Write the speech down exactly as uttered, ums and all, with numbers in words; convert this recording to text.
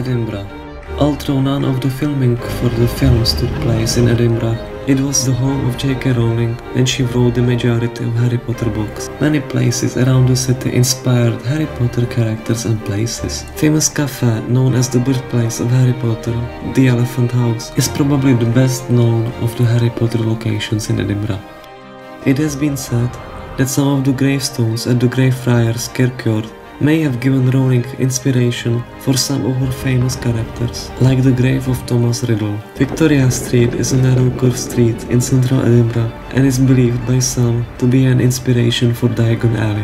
Edinburgh. Although none of the filming for the films took place in Edinburgh, it was the home of J K Rowling and she wrote the majority of Harry Potter books. Many places around the city inspired Harry Potter characters and places. Famous cafe known as the birthplace of Harry Potter, The Elephant House, is probably the best known of the Harry Potter locations in Edinburgh. It has been said that some of the gravestones at the Greyfriars Kirkyard may have given Rowling inspiration for some of her famous characters, like the grave of Thomas Riddell. Victoria Street is a narrow curved street in central Edinburgh and is believed by some to be an inspiration for Diagon Alley.